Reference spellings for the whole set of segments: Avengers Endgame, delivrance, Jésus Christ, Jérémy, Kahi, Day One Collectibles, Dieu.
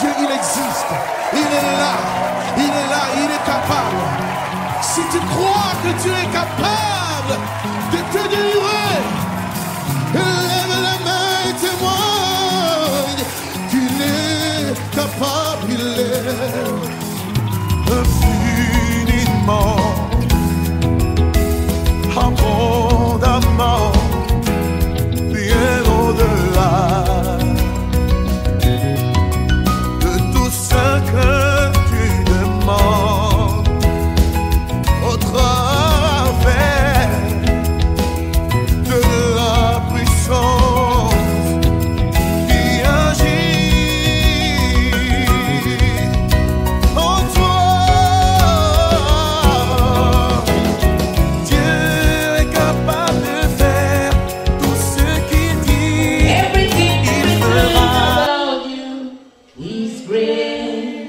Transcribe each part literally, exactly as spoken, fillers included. Dieu, il existe. Il est là. Il est là. Il est capable. Si tu crois que tu es capable de te délivrer, lève la main et témoigne qu'il est capable. Il est infiniment, abondamment, bien au-delà de tout ce que tu demandes, au travers de la puissance qui agit en toi. Dieu est capable de faire tout ce qu'il dit. Everything il fera. About you is great.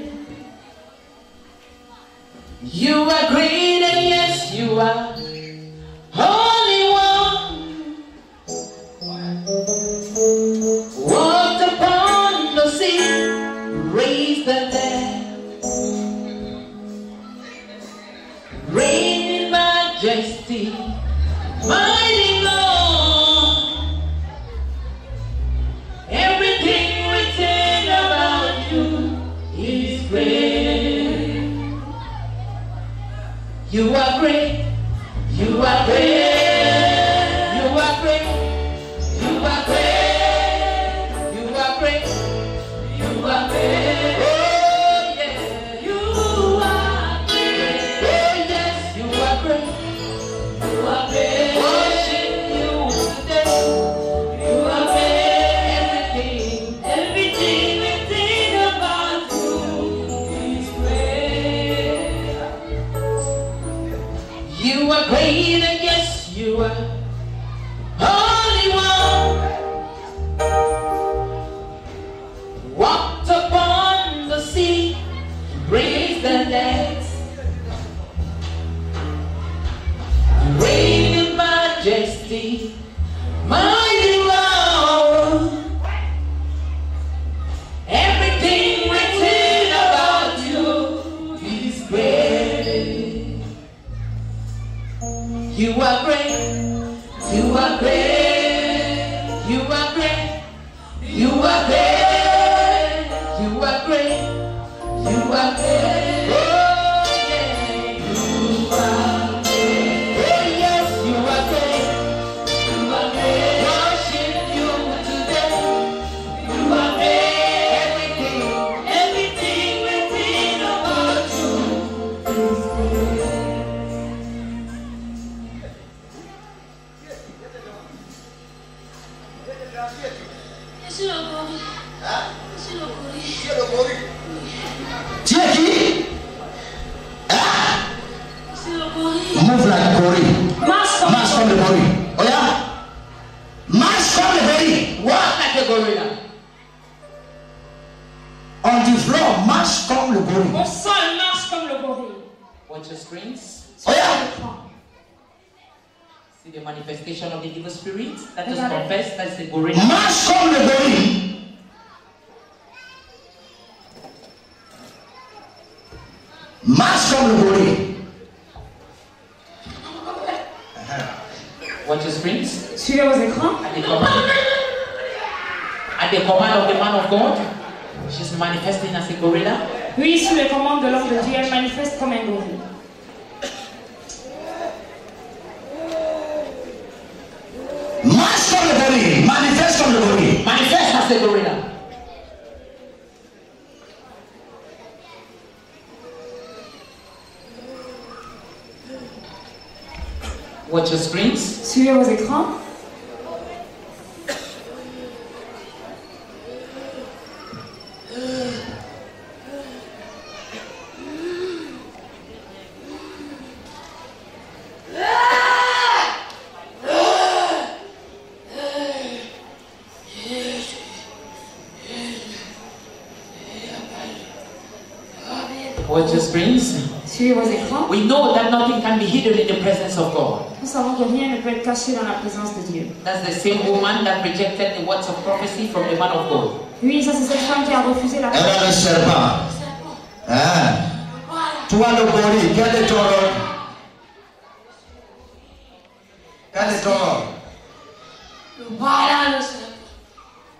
You are great, and yes, you are holy one. Walked upon the sea, raised the dead, reign in majesty, mighty Lord. Everything written about you is great. You are great. You are great. You are great. You are great. You are great. You are great. Oh yes, you are great. Oh yes, you are great. You are great. Worship you today. You are great. Everything, everything we think about you is great. You are great, and yes, you are holy one. Walked upon the sea, raised the dead, reign in majesty, mighty Lord. Everything written about you is great. You are great. You are great. You are great. You are great. You are great. You are great. Oh, yeah. You are great. Oh, yes, you are great. You are great. Worship you today. You are great. Everything, everything within about you is great. Monsieur le Corée. Monsieur le Corée. Tu es qui? Monsieur le Corée. Move like Corée. Marche comme Marche comme le gorille. Oh yeah? Marche comme le gorille. Walk like a gorilla. On the floor, marche comme le gorille. Au sol, marche comme le gorille. Watch your screens. Oh yeah? See the manifestation of the evil spirit that was confessed as the gorilla. Marche comme le gorille. Marche comme le gorille. Watch your screens. Suivez vos écrans. At the command, at the command of the man of God, she's manifesting as a gorilla. Oui, sous les commandes de l'homme de Dieu, elle manifeste comme un gorille. Marche comme le gorille. Manifeste comme le gorille. Manifeste as a gorilla. Watch your screens. Suivez vos écrans. Watch the screens. Suivez vos écrans. We know that nothing can be hidden in the presence of God. Nous savons que rien ne peut être caché dans la présence de Dieu. That's the same woman that rejected the words of prophecy from the man of God. Oui, ça c'est cette femme qui a refusé la parole. Elle ne sert pas. Hein? Toi le gorille, quel est ton rôle? Quel est ton rôle? Le voilà le serpent.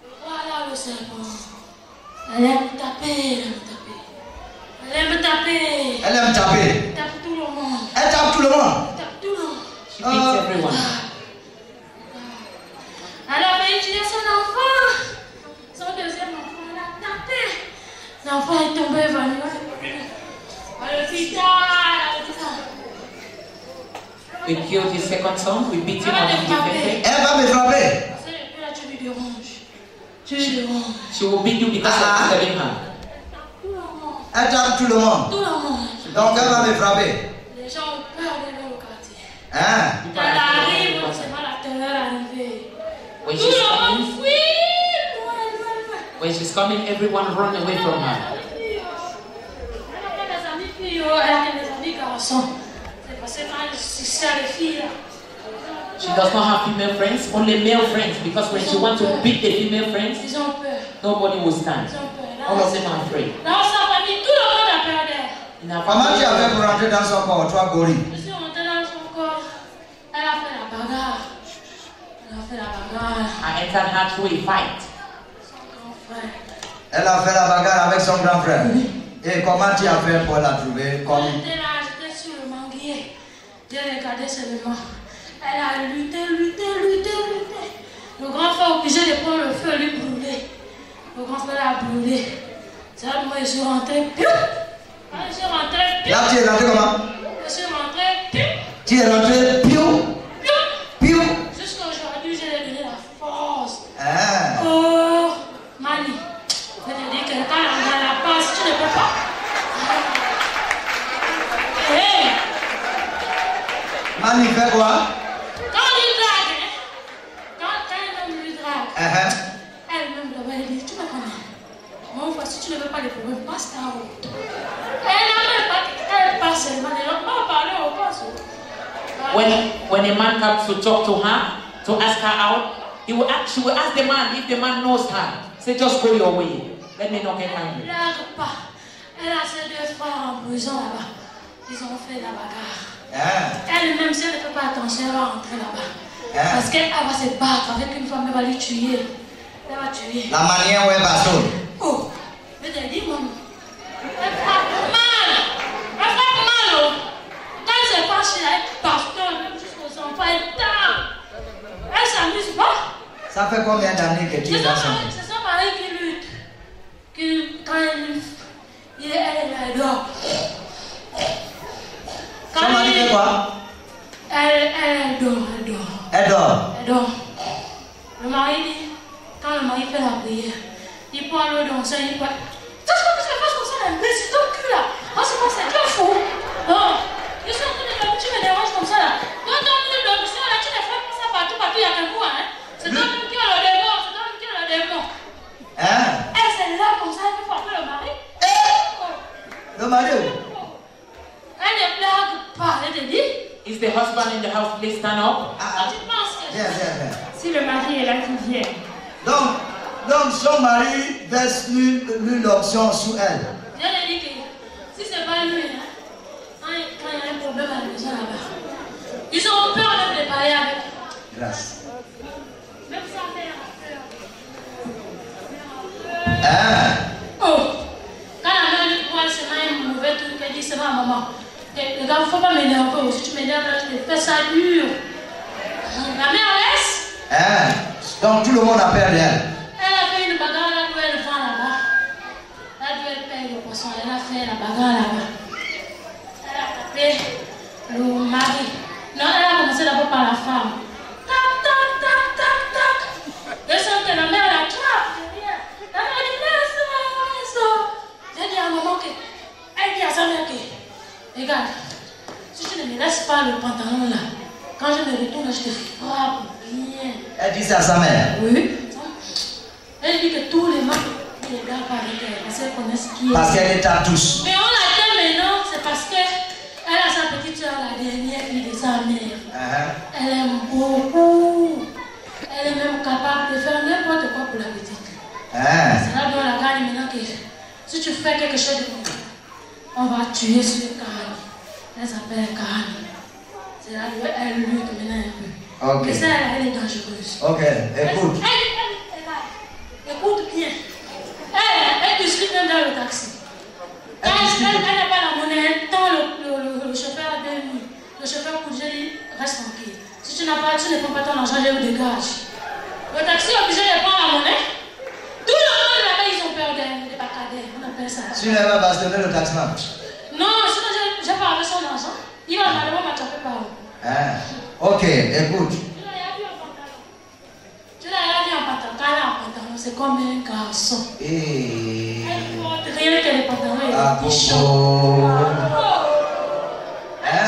Le voilà le serpent. Elle aime taper, elle aime taper. Elle aime taper. Elle tape tout le monde. Elle tape tout le monde. Elle tape tout le monde. She beats everyone. Elle avait utilisé son enfant. Son deuxième enfant, elle a tapé. L'enfant est tombé évanoui. À l'hôpital, à l'hôpital. We killed his second son. We beat him on the back. Elle va me frapper. C'est le père qui tue de ronge. She, she will beat you because ah, of telling her. Elle tape tout le monde. Tout le monde. Donc elle va me frapper. Les gens ont peur d'aller au quartier. Hein? Quand elle arrive, on sait pas la terreur arriver. Tout le monde fuit. When she's coming, everyone run away from her. Elle a des amis filles, elle a des amis garçons. C'est parce que quand elle cherche les filles. She does not have female friends, only male friends, because when she wants to beat the female friends, nobody will stand. All of them are afraid. Comment tu avais pour rentrer dans son corps, toi, Gori? Je suis rentrée dans son corps. Elle a fait la bagarre. Elle a fait la bagarre. I entered her through a fight. Son grand frère. Elle a fait la bagarre avec son grand frère. Et comment tu as fait pour la trouver? Comme... J'étais là, j'étais sur le manguier. J'ai regardé seulement. Elle a lutté, lutté, lutté, lutté. Le grand frère obligé de prendre le feu et lui brûler. Le grand frère l'a brûlé. C'est là que moi je suis rentrée. Quand je suis rentrée, là tu es rentrée comment? Je suis rentrée. Tu es rentrée piou. Piou. Jusqu'à aujourd'hui, j'ai donné la force. Ah. Oh, Mani. Je te dis que quand on a la passe, tu ne peux pas. Hey. Mani fait quoi? Si tu ne veux pas les problèmes, passe ta route. Elle passe seulement, elle n'a pas parlé au cas. When a man comes to talk to her, to ask her out, he will ask, she will ask the man if the man knows her. Say, just go your way. Let me not get angry. Elle ne largue pas. Elle a ses deux frères en prison là-bas. Ils ont fait la bagarre. Elle-même, si elle ne fait pas attention, elle va rentrer là-bas. Parce qu'elle va se battre avec une femme, elle va lui tuer. Elle va tuer. La manière où elle va sauter. Oh! Mais t'as dit, maman, elle frappe mal! Elle frappe mal! Quand elle se passe, elle partage même jusqu'aux enfants, elle tape! Elle s'amuse pas! Ça fait combien d'années que tu es dans ça? C'est son mari qui lutte. Qui, quand elle lutte, elle est là. Son mari fait quoi? Elle, elle dort, elle dort. Elle dort? Elle dort. Le mari dit, quand le mari fait la prière, il peut aller danser, il peut... Tout ce que tu fais comme ça, la baisse, c'est ton cul là. Moi, c'est comme ça, tu es fou. Non, je suis en train de faire, tu me déranges comme ça là. Dans ton cul, l'option là, tu ne fais pas ça partout, partout, il y a quelqu'un, hein. C'est toi même qui a le démon, c'est toi même qui a le démon. Hein? Elle, c'est là comme ça, elle peut frapper le mari. Le mari? Elle ne blague pas, elle te dit. Is the husband in the house, please stand up? Ah, tu penses que... Si le mari est là, tu viens. Donc... Donc son mari verse l'une l'option sur elle. Je lui ai dit que si c'est pas lui, quand il y a un problème à la maison là-bas, ils ont peur de les parler avec. Grâce. Même sa mère a peur. Hein? Oh! Quand la mère lui parle, c'est un mauvais truc, elle dit c'est ma maman. Les gars, il ne faut pas m'énerver. Si tu m'énerves, je te fais ça dur. La mère laisse. Hein? Donc tout le monde a peur d'elle. Elle a fait la bagarre là-bas. Elle a tapé le mari. Non, elle a commencé d'abord par la femme. Tac, tac, tac, tac, tac. Je sens que la mère la trappe. La mère dit, laisse moi. J'ai dit à maman que, elle dit à sa mère que, regarde, si tu ne me laisses pas le pantalon là, quand je me retourne, je te frappe bien. Elle dit ça à sa mère? Oui. Elle dit que tous les mari. regarde pas avec elle, parce qu'elle connaît ce qui est. Parce qu'elle est à tous. Mais on l'attend maintenant, c'est parce qu'elle a sa petite soeur, la dernière fille de sa mère. Uh-huh. Elle aime beaucoup. Elle est même capable de faire n'importe quoi pour la petite. Uh-huh. C'est là qu'on la gagne maintenant que si tu fais quelque chose de bon, on va tuer ce Kahi. Elle s'appelle Kahi. C'est là qu'elle lutte maintenant un peu. Ok. Et ça, elle est dangereuse. Ok, écoute. Elle, elle, elle, elle, écoute bien. Elle, elle discute même dans le taxi. Elle n'a pas la monnaie, elle tend le, le, le, le chauffeur à deux mille. Le chauffeur court, je dis, reste tranquille. Si tu n'as pas, tu ne prends pas ton argent, je vous dégage. Le taxi est obligé de prendre la monnaie. Tout le monde là-bas, ils ont peur d'elle, des bacadères, on appelle ça. Tu n'as pas bastonné le taxman? Non, sinon j'ai pas avec son argent. Il va malheureusement m'attraper par où. Ah, ok, écoute. Tu l'as vu en pantalon. Tu l'as vu en pantalon. Quand elle est en pantalon, c'est comme un garçon. Et... elle porte rien que les pantalons et les pichons. Hein? Elle,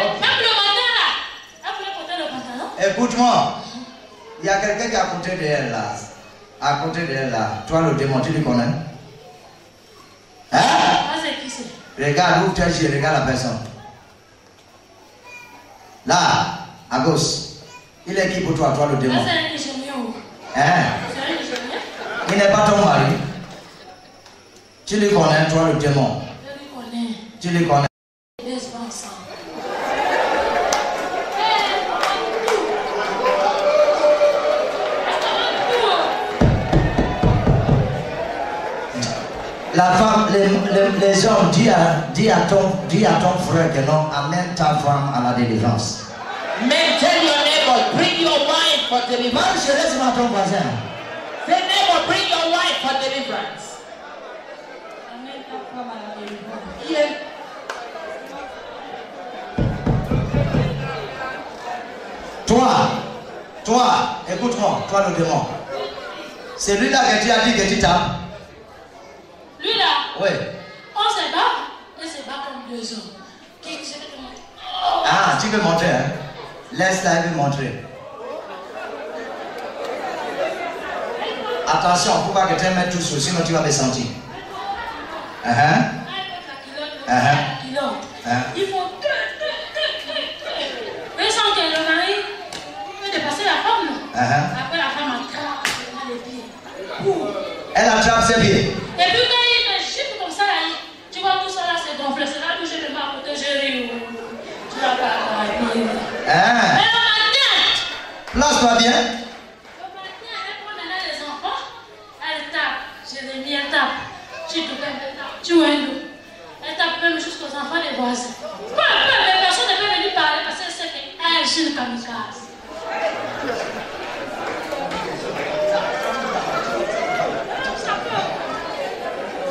okay. Même le matin là, elle voulait porter le pantalon. Écoute-moi, il y a quelqu'un qui est à côté d'elle là. À côté d'elle là. Toi le démon, tu le connais? Hein? Ah, c'est qui c'est? Regarde, ouvre tes yeux, regarde la personne. Là, à gauche, il est qui pour toi, toi le démon? Ah, c'est un ingénieur. Hein? C'est un ingénieur? Il n'est pas ton mari. Tu le connais, toi le démon? Je le connais. Tu le connais? Je ne sais pas ça. La femme, les, les, les hommes, dis à, dis, à ton, dis à ton frère que non, amène ta femme à la délivrance. Mais tell your neighbor, bring your wife for deliverance. Je laisse ma ton voisin. Say neighbor, bring your wife for deliverance. Amène ta femme à la délivrance. Yeah. Toi, toi, écoute-moi, toi le démon. C'est lui là que tu as dit que tu t'as. Lui là, oui. On se bat, et se bat comme deux hommes. Qui, je vais te montrer. Oh. Ah, tu veux montrer, hein? Laisse-la, elle veut montrer. Attention, il ne faut pas que tu aimes tout ça, sinon tu vas me sentir. Uh -huh. Uh -huh. Uh -huh. Ils font deux, deux, deux, deux. Ils sentent que le mari peut dépasser la femme. Uh -huh. Après, la femme attrape les pieds. Ouh. Elle attrape ses pieds. Et puis, hein? Mais le matin, place-toi bien. Le matin, elle prend maintenant les enfants, elle tape, Jérémy, elle tape, tu te elle tape, tu es elle tape même jusqu'aux enfants des voisins. Peu, peu, mais personne ne peut venir parler parce que c'est qu'elle agit le kamikaze.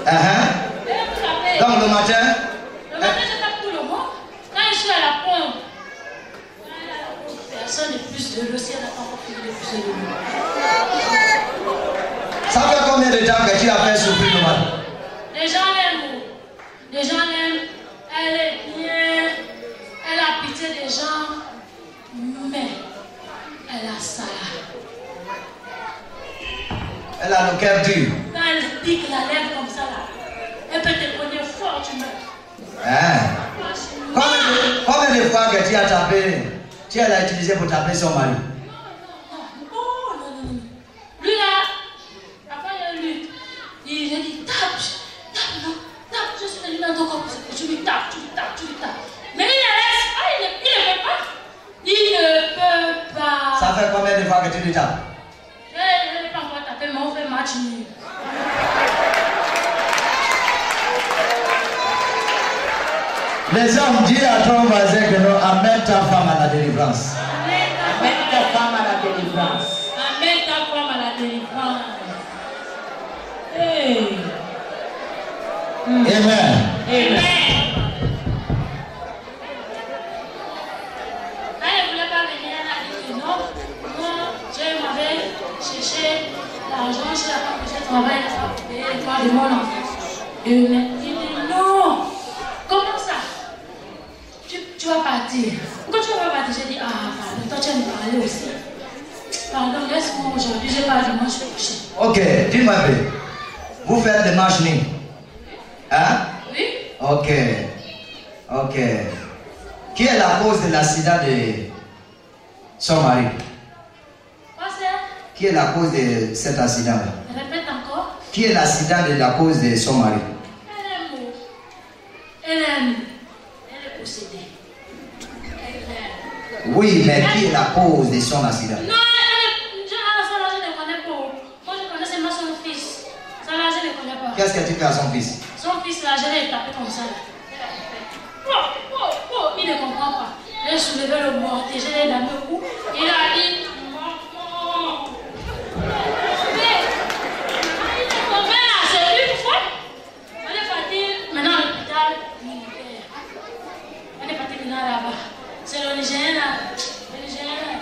Uh -huh. Donc le matin, le matin, elle... je tape tout le monde. Quand je suis à la pompe, personne n'est plus de l'eau si elle n'a pas encore fini de plus de l'eau. Ça fait combien de temps que tu as fait souffrir le mal? Les gens l'aiment. Les gens l'aiment. Elle est bien. Elle a pitié des gens. Mais elle a ça. Elle a le cœur dur. Quand elle pique la lèvre comme ça là, elle peut te connaître fort, tu meurs. Hein? Combien de fois que tu as tapé? Tu l'as utilisé pour taper son mari. Non, non, non. Oh, non, non, non. Lui là, après lui, il lui a dit tape, tape, non, tape, je suis venu dans ton corps, tu lui tapes, tu lui tapes, tu lui tapes. Mais il la laisse, ah, il ne peut pas. Il ne peut pas. Ça fait combien de fois que tu lui tapes? Je ne l'ai pas encore tapé, mais on fait match nul. Les hommes disent à ton voisin que non, amène ta femme à la délivrance. Amène ta femme à la délivrance. Amène ta femme à la délivrance. Hey. Mm. Amen. Amen. Elle ne voulait pas venir, elle a dit que non. Moi, je m'avais cherché l'argent, je n'ai pas pu travailler, je n'ai pas pu payer les droits de mon enfant. Elle m'a dit non. Comment ça? Tu vas partir. Quand tu vas partir, j'ai dit, ah, pardon, toi tu vas me parler aussi. Pardon, laisse-moi aujourd'hui, j'ai pas de moi, je suis couché. Ok, dis-moi un peu. Vous faites des manches nues? Hein? Oui. Ok. Ok. Qui est la cause de l'accident de son mari? Quoi c'est? Qui est la cause de cet accident? Répète encore. Qui est l'accident de la cause de son mari? Elle est morte. Elle est... Elle est possédée. Elle est... Oui, mais elle... qui est la cause de son accident? Non. Qu'est-ce que tu fais à son fils? Son fils, là, je l'ai tapé comme ça. Il ne comprend pas. Il a soulevé le bois, je l'ai dans le cou. Il a dit, maman. Il est tombé là, c'est lui, pourquoi? On est parti maintenant à l'hôpital militaire. On est parti maintenant là-bas. C'est le Nigérien là. Le Nigérien là.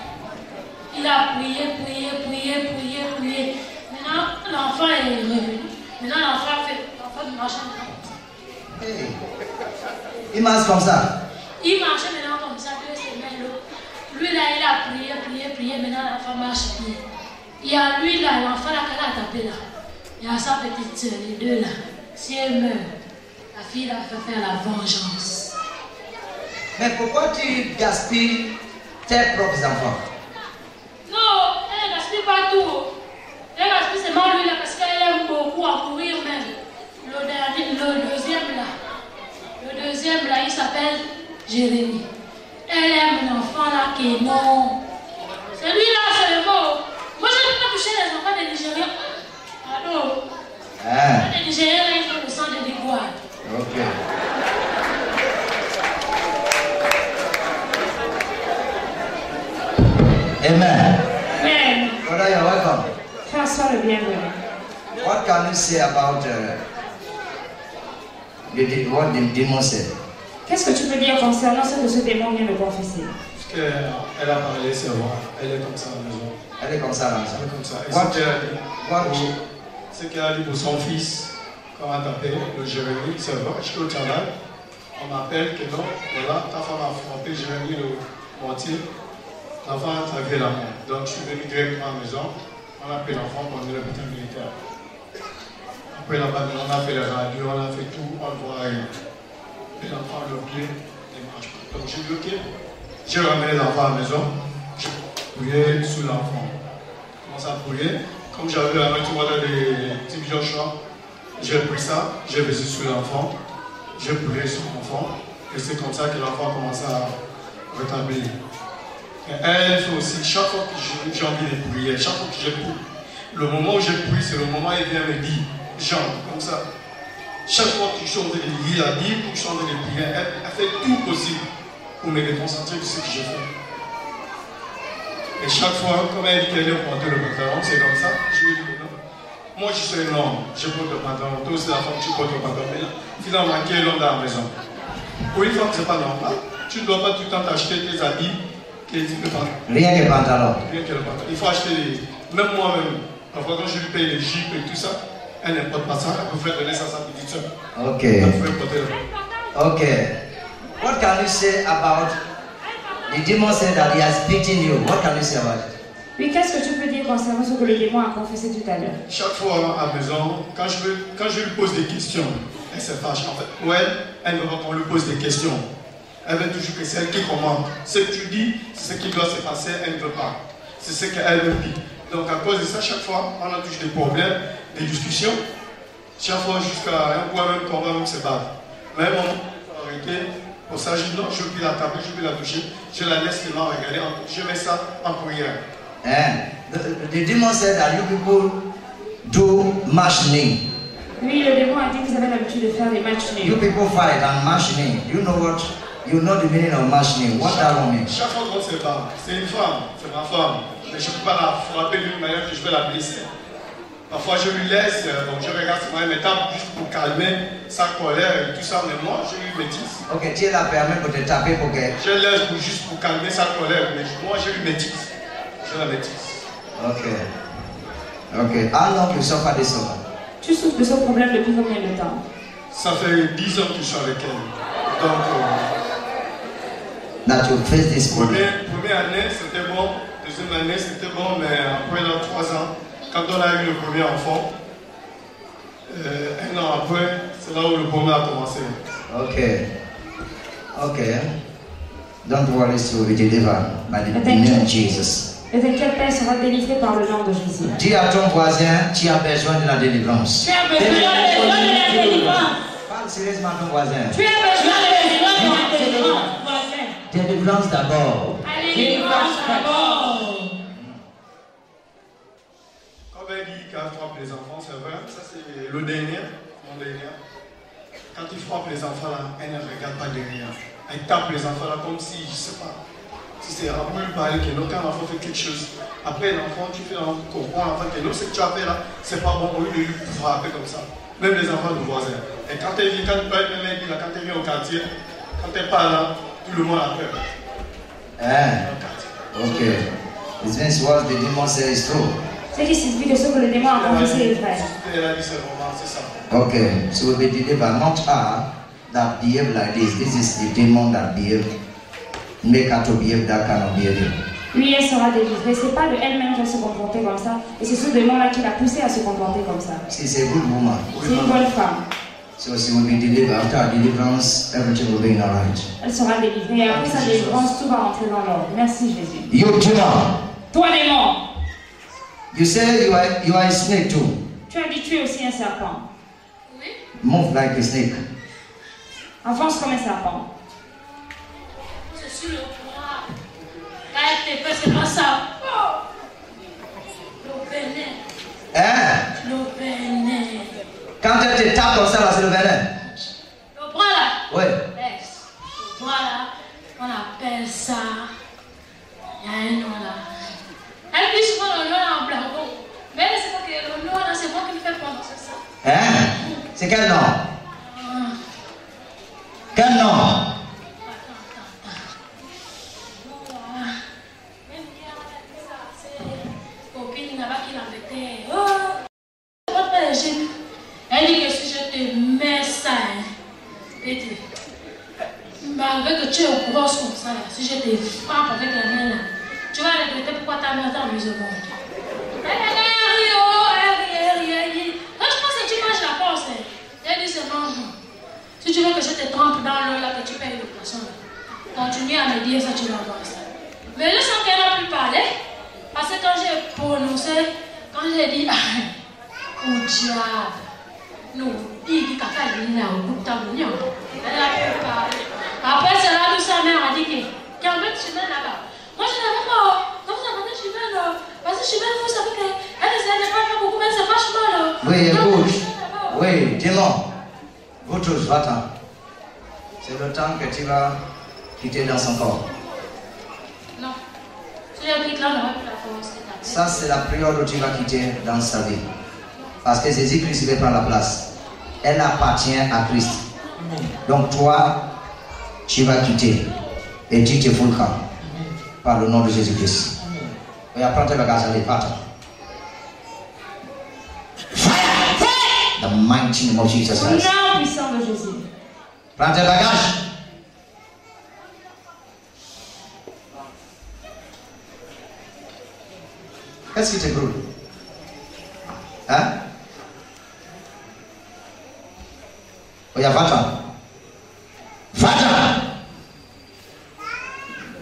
Il a prié, prié, prié, prié, prié. Maintenant, l'enfant est revenu. Maintenant, l'enfant fait, l'enfant marche en hey. Il marche comme ça. Il marchait maintenant comme ça, deux semaines. Lui là, il a prié, prié, prié. Maintenant, l'enfant marche bien. Il y a lui là, l'enfant là, qu'elle a tapé là. Il y a sa petite soeur, les deux là. Si elle meurt, la fille là va faire la vengeance. Mais pourquoi tu gaspilles tes propres enfants? Non, elle ne gaspille pas tout. Elle gaspille seulement lui là parce qu'elle aime beaucoup à courir même. Le dernier, le deuxième là, le deuxième là, il s'appelle Jérémy. Elle aime l'enfant là qui est non. C'est lui là, c'est le mot. Moi je ne peux pas toucher les enfants des Nigériens. Allô? Ah. Les Nigériens là, ils font le sang de l'Ivoire. Ok. Amen. Amen. Voilà, you're welcome. François le bienvenu. What can you say about uh, the, the, what the demon said? Qu'est-ce que tu peux dire concernant ce que ce démon vient de confesser? Parce qu'elle a parlé, c'est moi. Elle est comme ça à la maison. Elle est comme ça à la maison. Elle est comme ça. Et what, ce qu'elle a dit pour son fils, quand on a tapé le Jérémy, c'est vrai, je suis au travail. On m'appelle que non, voilà, ta femme a frappé Jérémy le mortier. L'enfant a tapé la main. Donc je suis venu directement à la maison. On a appelé l'enfant pour le l'hôpital militaire. Après là-bas, on a fait la radio, on a fait tout, on le voit. Et l'enfant le pied ne marche pas. Donc j'ai bloqué. J'ai ramené l'enfant à la maison. Je priais sous l'enfant. Je commence à prier. Comme j'avais la main, tu vois, dans les petits Joshua, j'ai pris ça, j'ai baissé sous l'enfant. J'ai prié sur l'enfant. Et c'est comme ça que l'enfant a commencé à rétablir. Et elle fait aussi, chaque fois que j'ai envie de prier, chaque fois que je prie, le moment où je prie, c'est le moment où elle vient me dire, Jean, comme ça. Chaque fois que je chante de l'église, la Bible, que je chante de l'église, elle, elle fait tout possible pour me déconcentrer de ce que je fais. Et chaque fois, comme elle dit qu'elle est portée le pantalon, c'est comme ça, je lui dis non. Moi, je suis un homme, je porte le pantalon, toi aussi la femme, tu portes le pantalon. Mais là, finalement, qui est l'homme dans la maison? Pour une femme, c'est pas normal. Tu ne dois pas tout le temps t'acheter tes habits. Rien que le pantalon. Rien que le pantalon. Il faut acheter les... Même moi-même, parfois quand je lui paye les jupes et tout ça, elle ne porte pas ça, elle peut faire donner ça à sa petite soeur. Ok. Elle peut porter là. Ok. What can you say about the demon said that he has beaten you? What can you say about it? Oui, qu'est-ce que tu peux dire concernant ce que le démon a confessé tout à l'heure? Chaque fois à la maison, quand je, veux, quand je lui pose des questions, elle se fâche. En fait, ouais, elle ne veut pas qu'on lui pose des questions. Elle veut toujours que c'est elle qui commande. Ce que tu dis, c'est ce qui doit se passer, elle ne veut pas. C'est ce qu'elle veut dire. Donc à cause de ça, chaque fois, on a toujours des problèmes, des discussions. Chaque fois, jusqu'à un point même qu'on va même se battre. Même on arrêter. Pour ça, je dis non, je peux la taper, je peux la toucher. Je la laisse les mains regarder. Je mets ça en prière. Le démon said that you people do machine. Oui, le démon a dit qu'ils avaient l'habitude de faire des machines. You people fight and machine. You know what? You know the meaning of machine. What that one means? Chaque fois qu'on se bat, c'est une femme, c'est ma femme. Mais je ne peux pas la frapper d'une manière que je vais la blesser. Parfois je lui laisse, donc je regarde souvent mes tapes juste pour calmer sa colère et tout ça, mais moi je lui métisse. Ok, tu la permets pour te taper pour qu'elle. Je laisse pour, juste pour calmer sa colère, mais moi je lui métisse. Je la métisse. Ok. Ok. How long you suffer this one? Tu souffres de ce problème depuis combien de temps? Ça fait dix ans que je suis avec elle. Donc. Euh, That you face this problem. Première année c'était bon, deuxième année c'était bon, mais après là, trois ans, quand on a eu le premier enfant, euh, un an après, c'est là où le premier a commencé. Ok. Ok. Don't worry, so we deliver by the name of Jesus. Ne t'inquiète pas, il sera délivré par le nom de Jésus. Dis à ton voisin, tu as besoin de la délivrance. Tu as besoin de la délivrance. Parle sérieusement à ton voisin. Tu as besoin de la délivrance. Délivrance d'abord. Délivrance d'abord. Quand elle dit qu'elle frappe les enfants, c'est vrai, ça c'est le dernier, mon dernier. Quand il frappe les enfants là, elle ne regarde pas derrière. Elle tape les enfants là comme si, je sais pas, si c'est à lui parler que l'autre, quand l'enfant fait quelque chose, après l'enfant, tu fais l'enfant comprendre l'enfant que l'autre, ce que tu as fait là, c'est pas bon, au lieu de lui frapper comme ça. Même les enfants du voisin. Et quand elle vient, quand elle vient au quartier, quand elle parle là, tout le monde a peur. Ah, ok. This means what the demon says is true. C'est qui s'explique que ce que le démon a commencé est vrai. Elle a dit c'est vraiment, c'est ça. Ok, so we will deliver not her that behave like this. This is the demon that behave. Make her to behave that kind of behavior. Lui, elle sera délivrée. C'est pas de elle-même qui va se comporter comme ça. Et c'est ce démon-là qui l'a poussée à se comporter comme ça. Si c'est good woman. C'est une bonne femme. So she will be delivered. After her deliverance, everything will be in order. Elle sera délivrée. Et après sa délivrance, tout va rentrer dans l'ordre. Merci Jésus. You demon. Toi démon. You say you are you are a snake too. Tu as dit tu es aussi un serpent. Move like a snake. Avance comme un serpent. Je suis le roi. Quand tes fesses, c'est pas ça. Le venin. Hein? Le venin. Quand tu te tapes comme ça, là, c'est le venin. Le bras là. Oui. Le bras là, on appelle ça. Il y a un nom là. Elle dit souvent le nom là en blagon. Mais c'est pas que le nom là, c'est moi qui me fais prendre ça. Hein? C'est quel nom? Quel nom? Elle dit que si je te mets ça, malgré que tu es grosse comme ça, si je te frappe avec la main là, tu vas regretter pourquoi ta mère t'a mis au monde. Elle dit seulement, si tu veux que je te trempe dans l'eau là, que tu payes le poisson là, continue à me dire ça, tu vas voir ça. Mais je sens qu'elle n'a plus parlé, parce que quand j'ai prononcé, quand j'ai dit, oh diable, nous, il dit qu'il y a un bout de temps, elle n'a plus parlé. Après cela, nous, sa mère a dit que, qu'en fait, tu viens là-bas. Moi, je n'avais pas, quand vous avez dit, je viens là, parce que je viens, vous savez qu'elle ne sait pas beaucoup, mais c'est vachement là. Oui, écoute. Oui, démon, Boutros, va-t'en. C'est le temps que tu vas quitter dans son corps. Non. Ça, c'est la période où tu vas quitter dans sa vie. Parce que Jésus-Christ veut prendre la place. Elle appartient à Christ. Donc toi, tu vas quitter. Et tu te fous le camp. Par le nom de Jésus-Christ. Et après, tu vas garder, va-t'en. The mighty name of Jesus Christ. Prends tes bagages. Qu'est-ce qui te brûle? Hein? Oh, y'a va-t'en. Va-t'en.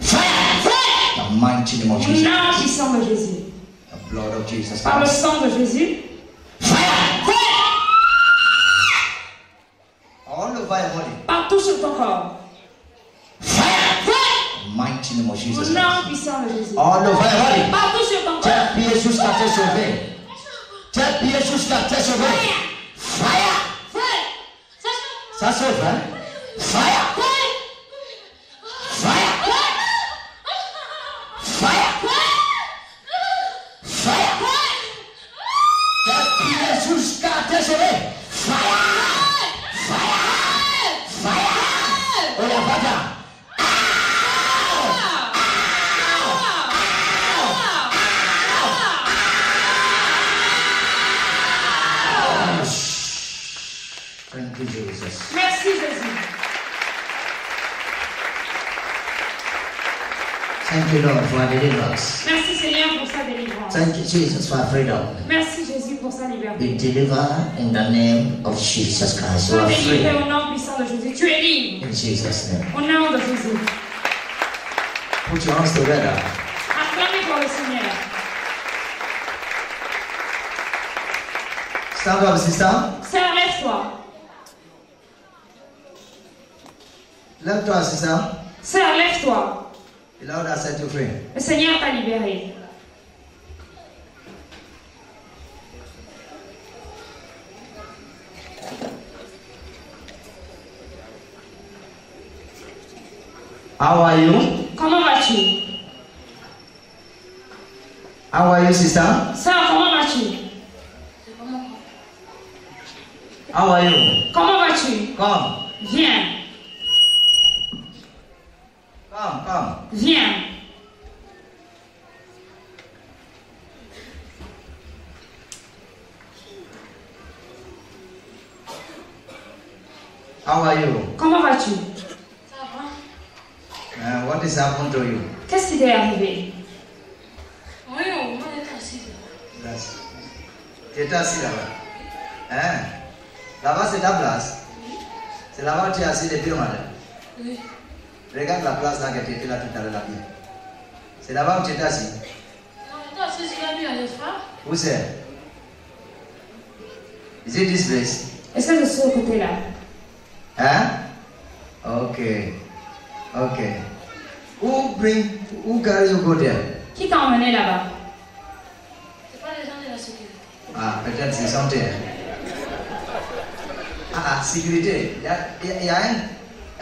Fire, fire. The mighty name of Jesus. The blood of Jesus Christ. Par le sang de Jésus. Fire, fire. Partout sur ton corps. Mighty name of Jesus. Nom puissant de Jésus. Partout sur ton corps. Tes pieds jusqu'à te sauver. Tes pieds jusqu'à te sauver. Fire. Ça sauve, hein? Fire. Fire. Fire. Fire. Tes pieds jusqu'à te sauver. Fire. Thank you, Lord, for our deliverance. Merci Seigneur pour sa délivrance. Thank you, Jesus, for our freedom. Merci Jésus pour sa liberté. Be delivered in the name of Jesus Christ. Sois délivré au nom puissant de Jésus. Tu es libre. In Jesus' name. Au nom de Jésus. Put your hands together. Acclamez pour le Seigneur. Stand up, sister. Serre-toi. Lève-toi, sister. Serre, lève-toi. The Lord has set you free. Le Seigneur t'a libéré. How are you? Comment vas-tu? How are you, sister? Sœur, comment vas-tu? How are you? Comment vas-tu? Come. Viens. Come, come. Viens. How are you? Comment vas-tu? Ça va. Uh, what is happened to you? Qu'est-ce qui t'est arrivé? Oui, on est assis là. Tu es assis là-bas. Hein? Là-bas, c'est ta place. C'est là-bas où tu es assis depuis malade. Oui. Regarde la place là que tu étais là tout à l'heure. C'est là-bas où tu étais assis. Non, j'étais assis sur la mur, n'est-ce pas? Où c'est? Is it this place? Et c'est de ce côté-là. Hein? Ok. Ok. Who bring, who carry you go there? Qui t'a emmené là-bas? C'est pas les gens de la sécurité. Ah, peut-être c'est santé. Ah, sécurité. Il y a un.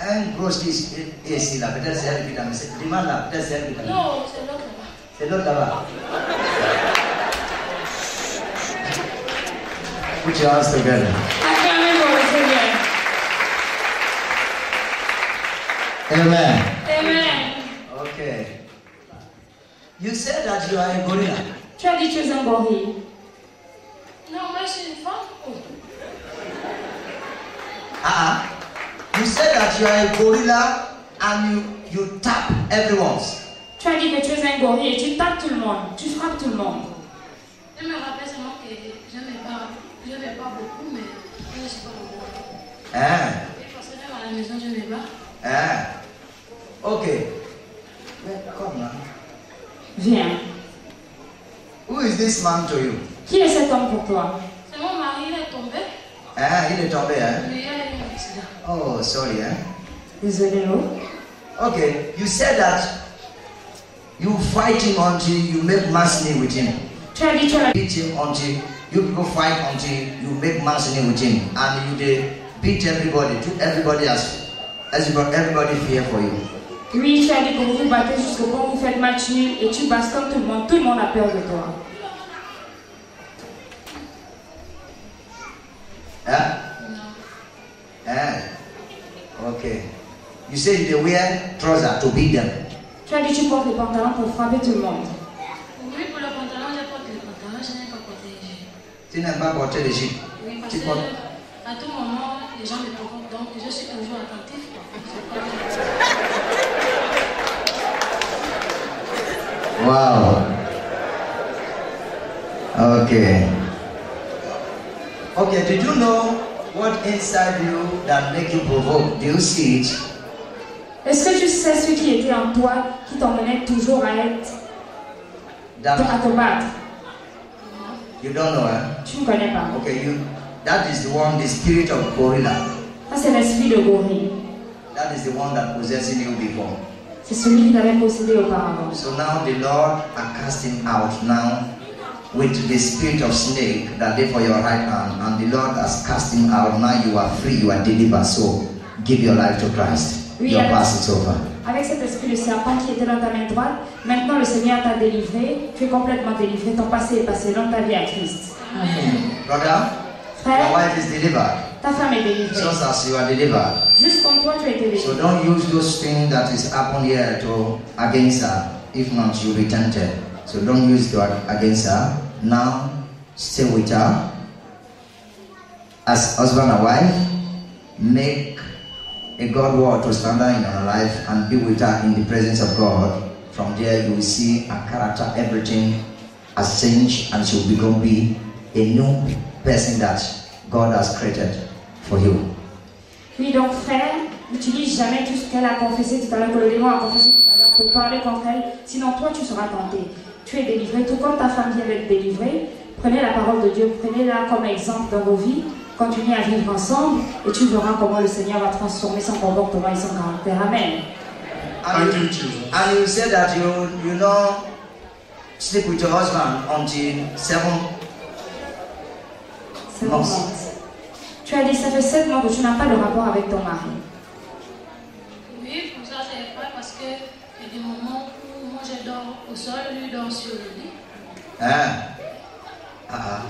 Un gros qui est ici là, peut-être c'est elle qui t'a mis. Demande là, peut-être c'est elle qui t'a mis. Non, c'est l'autre là-bas. C'est l'autre là-bas. Put your hands together. Amen. Amen. Okay. You said that you are a gorilla. Tu as dit que tu es un gorille. Non, moi je suis une femme. Oh. Ah ah. You said that you are a gorilla and you, you tap everyone. Tu as dit que tu es un gorille et tu tapes tout le monde, tu frappes tout le monde. Je me rappelle seulement que je n'aimais pas, je n'aimais pas beaucoup, mais je ne suis pas beaucoup. Ah. Et parce que même à la maison, je me bats. Ah. Ok. Mais comme là. Viens. Who is this man to you? Qui est cet homme pour toi? C'est mon mari, il est tombé. Ah, il est tombé, hein? Oui, il est tombé. Oh, sorry, hein? Désolé, non? Okay, you said that you fight him until you make mastery with him. Tu as dit, tu as beat him until you people fight until you make mastery with him, and you they beat everybody, to everybody as everybody, everybody fear for you. Oui, tu as dit que vous vous battez jusqu'au point où vous faites match nul et tu bastonnes tout le monde, tout le monde a peur de toi. Hein? Non. Hein? Ok. You say they wear trousers to beat them. Tu as dit tu portes les pantalons pour frapper tout le monde. Oui, pour le pantalon, je porte les pantalons, je n'ai pas porté les jeans. Tu n'aimes pas porter les jeans? Oui, parce que à tout moment, les gens me provoquent, donc je suis toujours attentif. Wow. Ok. Okay, did you know what inside you that make you provoke? Do you see it? Est-ce que tu sais ce qui était en toi qui t'emmenait toujours à être, à te battre? You don't know, hein? Tu ne connais pas. Okay, you. That is the one, the spirit of gorilla. Ça c'est l'esprit de gorille. That is the one that possessed you before. C'est celui qui t'avait possédé auparavant. So now the Lord are casting out now. With the spirit of snake that lay for your right hand, and the Lord has cast him out. Now you are free, you are delivered. So give your life to Christ. Oui, your past is over. Avec cet esprit de serpent qui était dans ta main droite, maintenant le Seigneur t'a délivré. Tu es complètement délivré. Ton passé est passé. Donne ta vie à Christ. Amen. Brother, frère, your wife is delivered. Ta femme est délivrée. Just as you are delivered. Juste comme toi tu es délivré. So don't use those things that is happening here to against her. If not, you will be tempted. So don't use that against her. Now stay with her. As husband and wife, make a God word to stand out in her life and be with her in the presence of God From there you will see her character, everything has changed, and she will become be a new person that God has created for you. Oui, donc frère, n'utilise jamais tout ce qu'elle a confessé tout à l'heure, que le démon a confessé tout à l'heure pour parler contre elle, sinon toi tu seras tenté. Tu es délivré, tout comme ta femme vient d'être délivrée. Prenez la parole de Dieu, prenez-la comme exemple dans vos vies, continuez à vivre ensemble et tu verras comment le Seigneur va transformer son comportement et son caractère. Amen. And you, and you say that you, you know, sleep with your husband until seven, seven months. months. Tu as dit ça fait sept mois que tu n'as pas de rapport avec ton mari. Oui, pour ça j'avais pas, parce que il y a des moments où moi je dors au sol, lui dort sur le lit. Hein? Ah ah.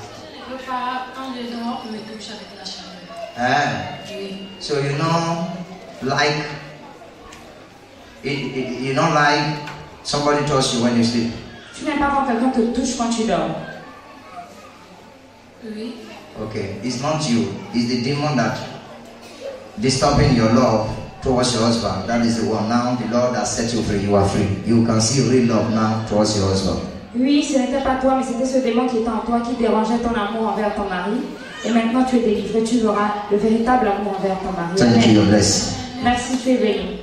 Je ne peux pas prendre le dehors pour me toucher avec la chaleur. Hein? Oui. So you know, like. It, it, you don't like somebody touch you when you sleep. Tu n'aimes pas quand quelqu'un te touche quand tu dors. Oui. Okay, it's not you. It's the demon that disturbing your love towards your husband. That is the one. Now the Lord has set you free. You are free. You can see real love now towards your husband. Oui, ce n'était pas toi, mais c'était ce démon qui était en toi qui dérangeait ton amour envers ton mari. Et maintenant tu es délivré. Tu auras le véritable amour envers ton mari. Thank you, your blessing. Merci, tu es béni.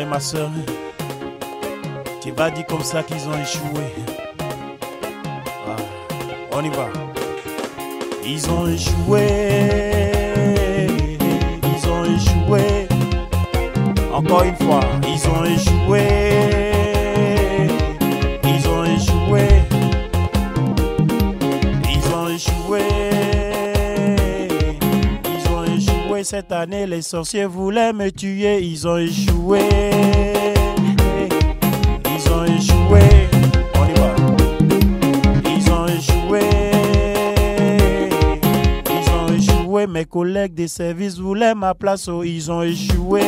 Et ma soeur, tu vas dire comme ça qu'ils ont échoué. Ah, on y va. Ils ont échoué, ils ont échoué. Encore une fois, ils ont échoué, ils ont échoué, ils ont échoué, ils ont échoué. Cette année, les sorciers voulaient me tuer, ils ont échoué. Mes collègues des services voulaient ma place, oh, ils ont échoué.